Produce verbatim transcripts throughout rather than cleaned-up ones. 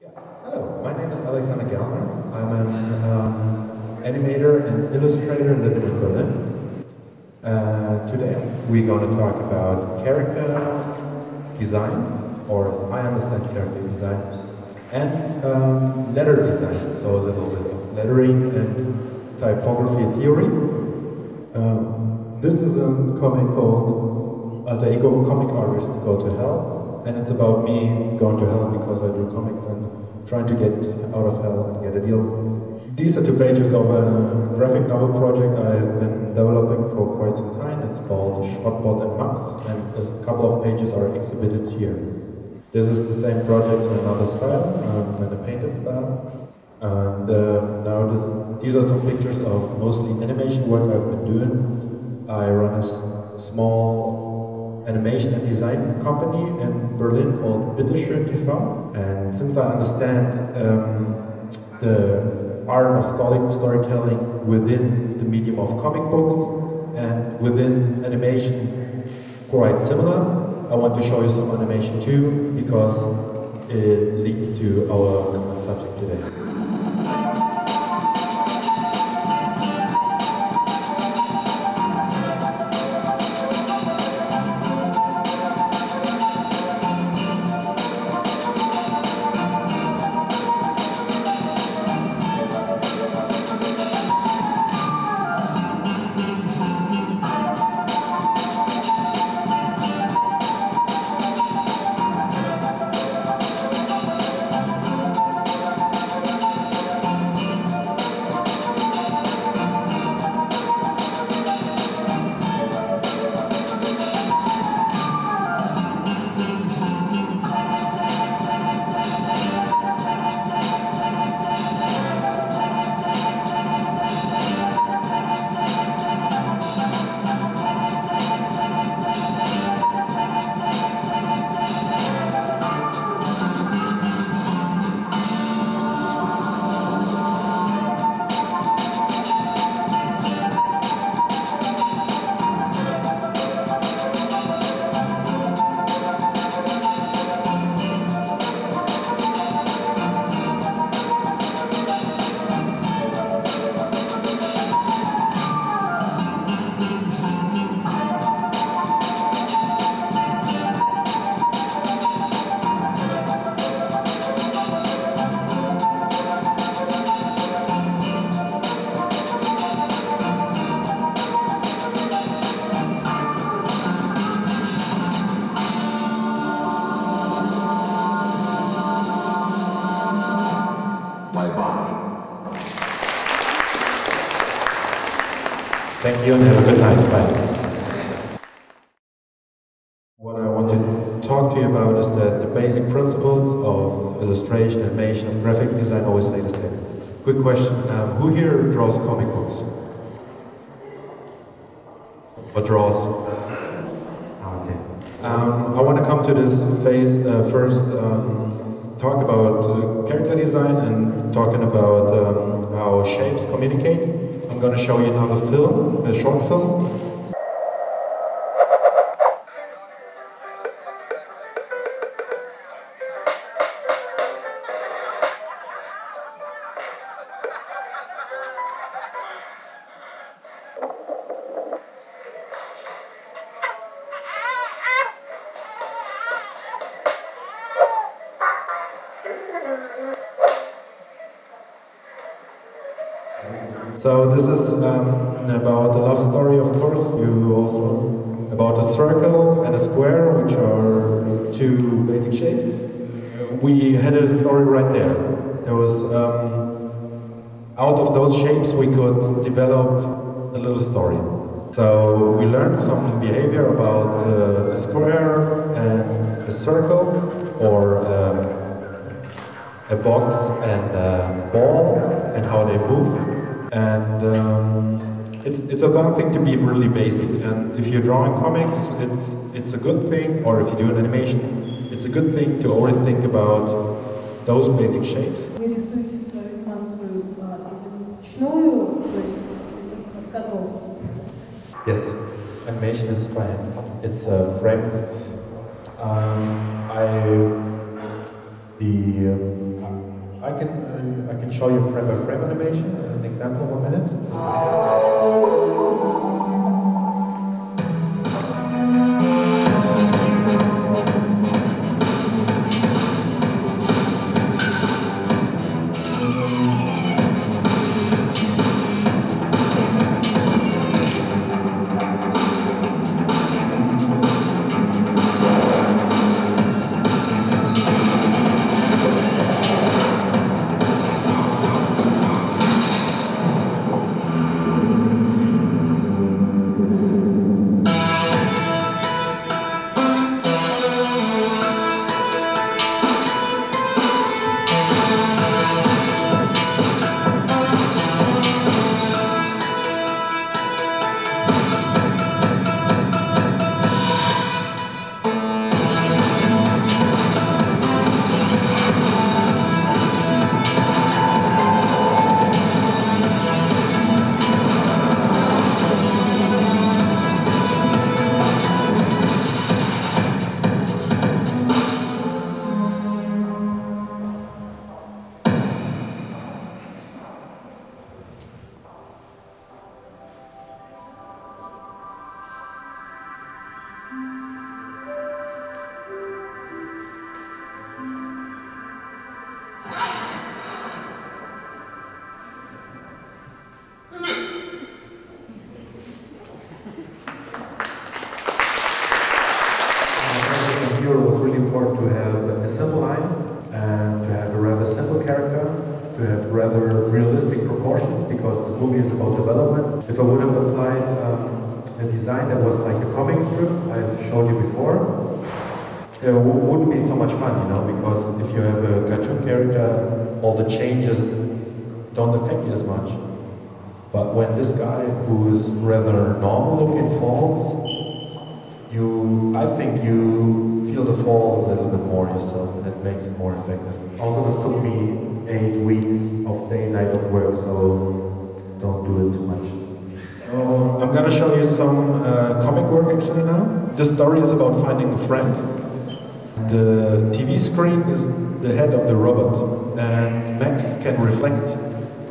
Yeah. Hello, my name is Alexander Gellner. I'm an um, animator and illustrator living in Berlin. Uh, today we're going to talk about character design, or as I understand character design, and um, letter design, so a little bit of lettering and typography theory. Um, this is a comic called Alter Ego, Comic Artists Go to Hell. And it's about me going to hell because I do comics and trying to get out of hell and get a deal. These are two pages of a graphic novel project I've been developing for quite some time. It's called Shotbot and Max, and a couple of pages are exhibited here. This is the same project in another style, um, in a painted style. And uh, now this, these are some pictures of mostly animation work I've been doing. I run a small animation and design company in Berlin called Bitterschön T V, and since I understand um, the art of storytelling within the medium of comic books and within animation quite similar, I want to show you some animation too, because it leads to our common subject today. Thank you and have a good night. Bye. What I want to talk to you about is that the basic principles of illustration, animation, and graphic design always stay the same. Quick question, um, who here draws comic books? Or draws? Okay. Um, I want to come to this phase uh, first, um, talk about uh, character design and talking about um, how shapes communicate. I'm going to show you another film, a short film. So this is um, about the love story, of course. You also about a circle and a square, which are two basic shapes. We had a story right there. There was um, out of those shapes we could develop a little story. So we learned some behavior about uh, a square and a circle, or um, a box and a ball, and how they move. And um, it's, it's a fun thing to be really basic, and if you're drawing comics, it's, it's a good thing, or if you do an animation, it's a good thing to always think about those basic shapes. Yes, animation is by hand. It's a frame. Um, I, the, um, can show you frame by frame animations and an example in a minute.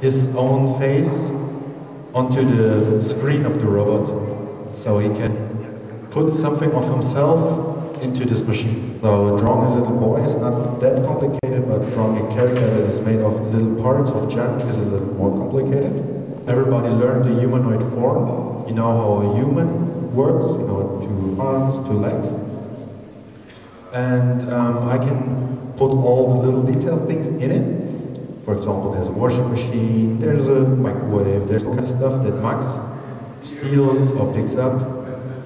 His own face onto the screen of the robot, so he can put something of himself into this machine. So drawing a little boy is not that complicated, but drawing a character that is made of little parts of junk is a little more complicated. Everybody learned the humanoid form. You know how a human works, you know, two arms, two legs. And um, I can put all the little detailed things in it. For example, there's a washing machine, there's a microwave, there's all kind of stuff that Max steals or picks up,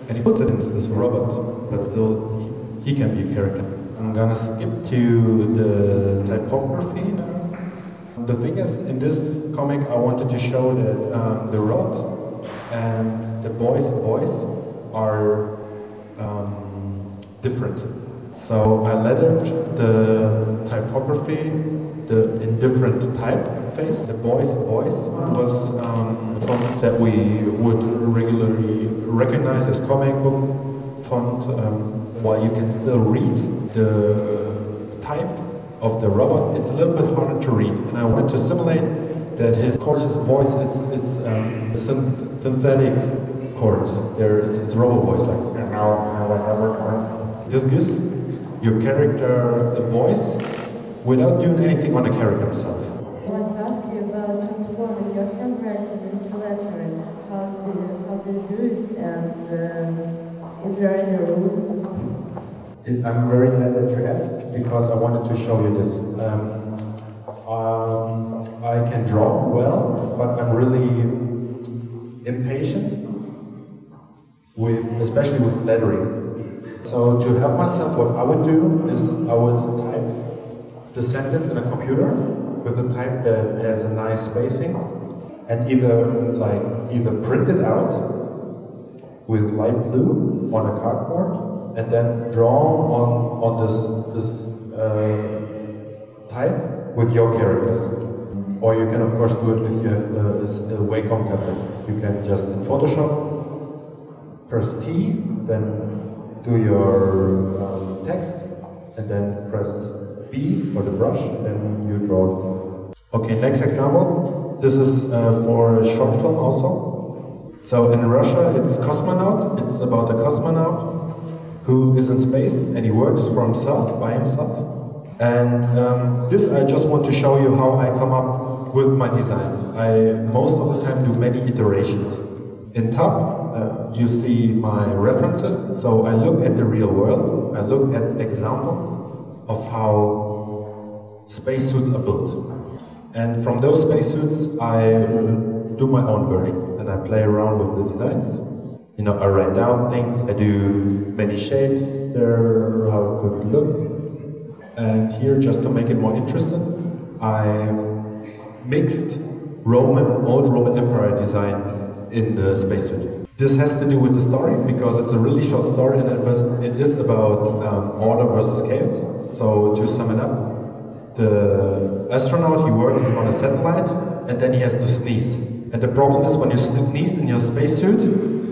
and he puts it into this robot, but still he can be a character. I'm gonna skip to the typography now. The thing is, in this comic I wanted to show that um, the robot and the boy's voice are um, different. So I lettered the typography the in different typeface. The boy's voice was um, a font that we would regularly recognize as comic book font, um, while you can still read the type of the robot. It's a little bit harder to read, and I wanted to simulate that his chords, his voice, it's, it's um, synth synthetic chords. There, it's, it's robot voice, like, and now, whatever. This gives your character a voice without doing anything on the character himself. I want to ask you about transforming your handwriting into lettering. How do you, how do, you do it, and uh, is there any rules? I'm very glad that you asked, because I wanted to show you this. Um, um, I can draw well, but I'm really impatient, with, especially with lettering. So to help myself, what I would do is I would type the sentence in a computer with a type that has a nice spacing, and either like either print it out with light blue on a cardboard, and then draw on on this this uh, type with your characters. Or you can of course do it if you have a, a Wacom tablet. You can just in Photoshop press T, then do your um, text, and then press B for the brush, and you draw the text. Okay, next example. This is uh, for a short film also. So in Russia, it's Cosmonaut. It's about a cosmonaut who is in space and he works for himself, by himself. And um, this I just want to show you how I come up with my designs. I most of the time do many iterations. In top, uh, you see my references. So I look at the real world. I look at examples of how spacesuits are built. And from those spacesuits, I do my own versions and I play around with the designs. You know, I write down things, I do many shapes there, how it could look. And here, just to make it more interesting, I mixed Roman, old Roman Empire design in the spacesuit. This has to do with the story because it's a really short story and it, was, it is about um, order versus chaos. So to sum it up, the astronaut, he works on a satellite and then he has to sneeze. And the problem is when you sneeze in your spacesuit,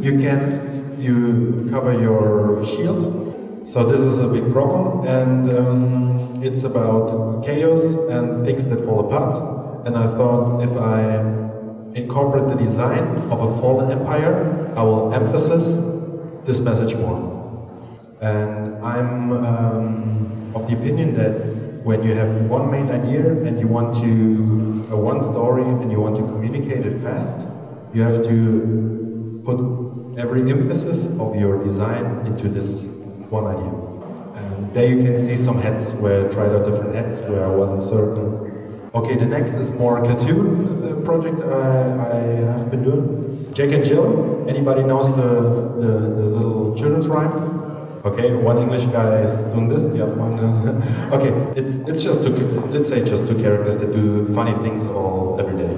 you can't, you cover your shield. So this is a big problem and um, it's about chaos and things that fall apart. And I thought if I incorporate the design of a fallen empire, I will emphasize this message more. And I'm um, of the opinion that when you have one main idea and you want to, uh, one story and you want to communicate it fast, you have to put every emphasis of your design into this one idea. And there you can see some heads where I tried out different heads where I wasn't certain. Okay, the next is more cartoon project I, I have been doing. Jack and Jill, anybody knows the, the, the little children's rhyme? Okay, one English guy is doing this, the other one. Okay, it's it's just two, let's say just two characters that do funny things all every day.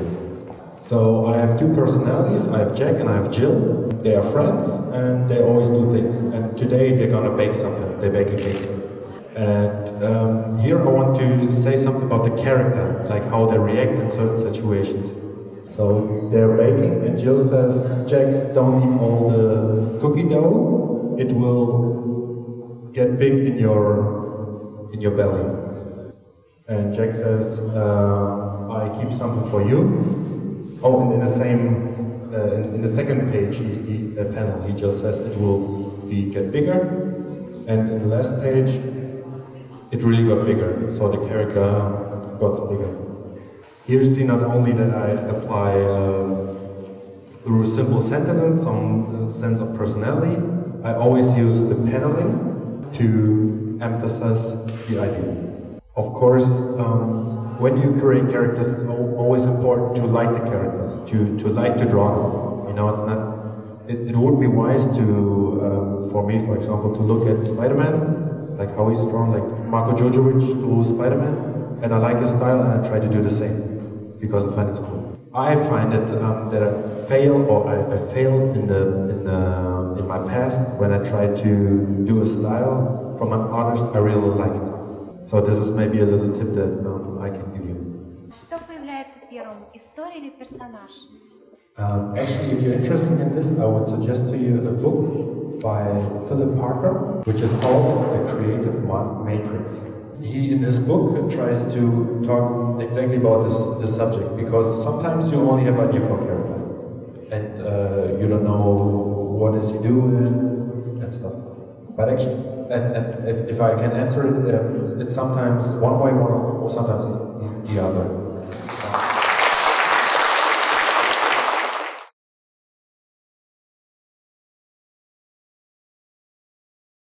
So I have two personalities. I have Jack and I have Jill. They are friends and they always do things. And today they're gonna bake something. They bake a cake. And um, here I want to say something about the character, like how they react in certain situations. So they're baking, and Jill says, "Jack, don't eat all the cookie dough. It will." Get big in your in your belly." And Jack says, uh, "I keep something for you." Oh, and in the same, uh, in, in the second page, he, he, uh, panel, he just says it will be get bigger, and in the last page, it really got bigger. So the character got bigger. Here you see not only that I apply uh, through simple sentences some sense of personality. I always use the paneling to emphasize the idea. Of course, um, when you create characters, it's always important to like the characters, to, to like to draw them. You know, it's not, it, it would be wise to, um, for me, for example, to look at Spider-Man, like how he's drawn, like Marko Jojovic drew Spider-Man, and I like his style and I try to do the same, because I find it's cool. I find it, um, that I fail, or I, I failed in the, in the in my past when I tried to do a style from an artist I really liked. So this is maybe a little tip that um, I can give you. Um, actually, if you're interested in this, I would suggest to you a book by Philip Parker, which is called The Creative Matrix. He, in his book, tries to talk exactly about this, this subject, because sometimes you only have an idea for a character, and uh, you don't know what is he doing and stuff. But actually, and, and if, if I can answer it, uh, it's sometimes one by one or sometimes the other.